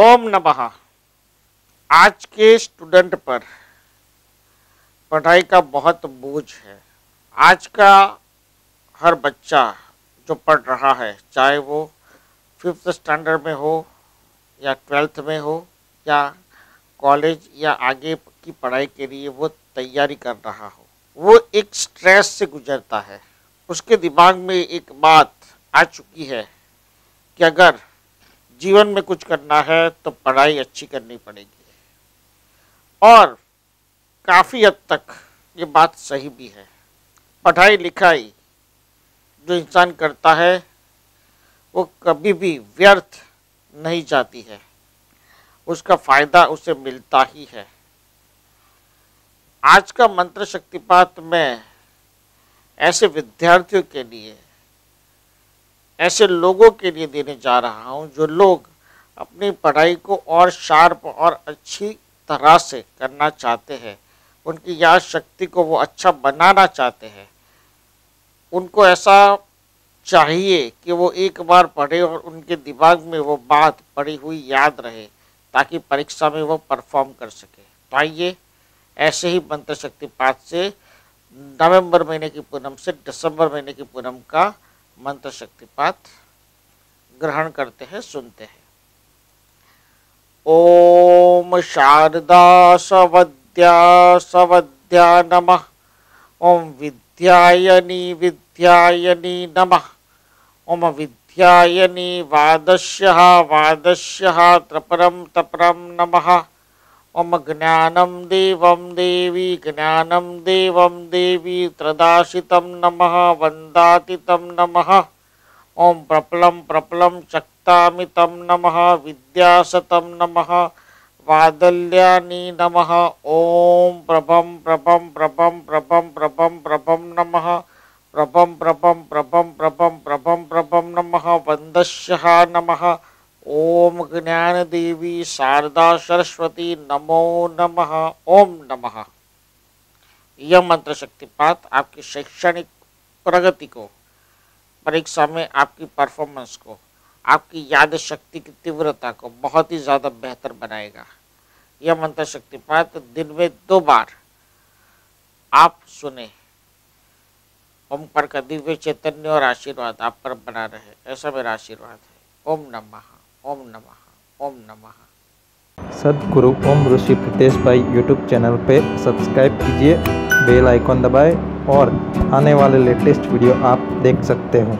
ओम नमः। आज के स्टूडेंट पर पढ़ाई का बहुत बोझ है। आज का हर बच्चा जो पढ़ रहा है, चाहे वो 5th स्टैंडर्ड में हो या 12th में हो या कॉलेज या आगे की पढ़ाई के लिए वो तैयारी कर रहा हो, वो एक स्ट्रेस से गुजरता है। उसके दिमाग में एक बात आ चुकी है कि अगर जीवन में कुछ करना है तो पढ़ाई अच्छी करनी पड़ेगी, और काफ़ी हद तक ये बात सही भी है। पढ़ाई लिखाई जो इंसान करता है वो कभी भी व्यर्थ नहीं जाती है, उसका फ़ायदा उसे मिलता ही है। आज का मंत्र शक्तिपात में ऐसे विद्यार्थियों के लिए, ऐसे लोगों के लिए देने जा रहा हूं जो लोग अपनी पढ़ाई को और शार्प और अच्छी तरह से करना चाहते हैं, उनकी याद शक्ति को वो अच्छा बनाना चाहते हैं। उनको ऐसा चाहिए कि वो एक बार पढ़े और उनके दिमाग में वो बात पढ़ी हुई याद रहे, ताकि परीक्षा में वो परफॉर्म कर सके। तो आइए, ऐसे ही मंत्र शक्तिपात से नवंबर महीने की पूनम से दिसंबर महीने की पूनम का मंत्र शक्तिपात ग्रहण करते हैं, सुनते हैं। ओम शारदा सवद्या नमः। ओम विद्यायनी नमः। ओम विद्यायनी वादस्यः तपरम नमः। ओम ज्ञानं देवं देवी त्रदाशितं नमः वन्दातितं नमः। ओम प्रपलं चक्तामितं नमः विद्यासतं नमः वादल्यानि नमः। ओम प्रभं नमः प्रभं नमः वन्दस्यः नमः। ओम ज्ञान देवी शारदा सरस्वती नमो नमः। ओम नमः। यह मंत्र शक्तिपात आपकी शैक्षणिक प्रगति को, परीक्षा में आपकी परफॉर्मेंस को, आपकी याद शक्ति की तीव्रता को बहुत ही ज़्यादा बेहतर बनाएगा। यह मंत्र शक्तिपात दिन में 2 बार आप सुने। ओम पर कदी हुए चैतन्य और आशीर्वाद आप पर बना रहे, ऐसा मेरा आशीर्वाद है। ओम नमः, ओम नमः, ओम नमः। सद्गुरु ओम ऋषि प्रितेश भाई यूट्यूब चैनल पे सब्सक्राइब कीजिए, बेल आइकॉन दबाएं और आने वाले लेटेस्ट वीडियो आप देख सकते हो।